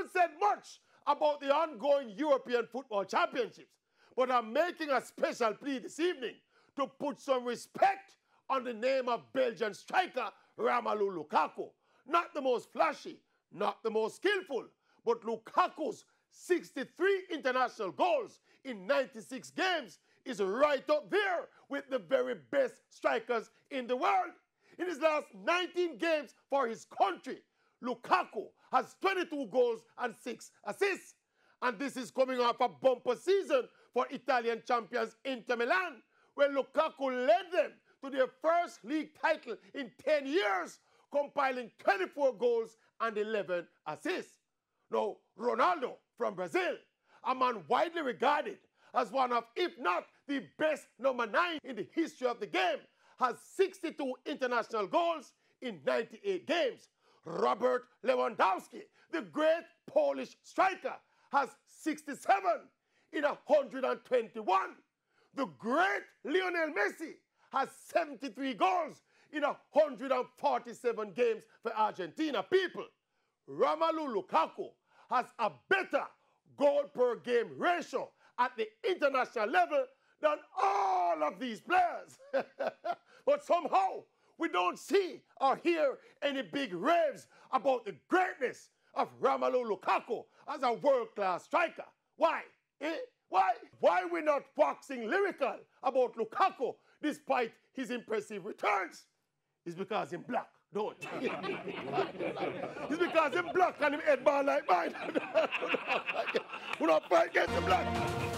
haven't said much about the ongoing European Football Championships, but I'm making a special plea this evening to put some respect on the name of Belgian striker Romelu Lukaku. Not the most flashy, not the most skillful, but Lukaku's 63 international goals in 96 games is right up there with the very best strikers in the world. In his last 19 games for his country, Lukaku has 22 goals and 6 assists. And this is coming off a bumper season for Italian champions Inter Milan, where Lukaku led them to their first league title in 10 years, compiling 24 goals and 11 assists. Now, Ronaldo from Brazil, a man widely regarded as one of, if not the best number 9 in the history of the game, has 62 international goals in 98 games. Robert Lewandowski, the great Polish striker, has 67 in 121. The great Lionel Messi has 73 goals in 147 games for Argentina. People, Romelu Lukaku has a better goal-per-game ratio at the international level than all of these players. But somehow, we don't see or hear any big raves about the greatness of Romelu Lukaku as a world-class striker. Why? Eh? Why? Why we're not waxing lyrical about Lukaku despite his impressive returns? It's because he's black. Don't. It's because he's black and him head ball like mine. We don't fight against the black.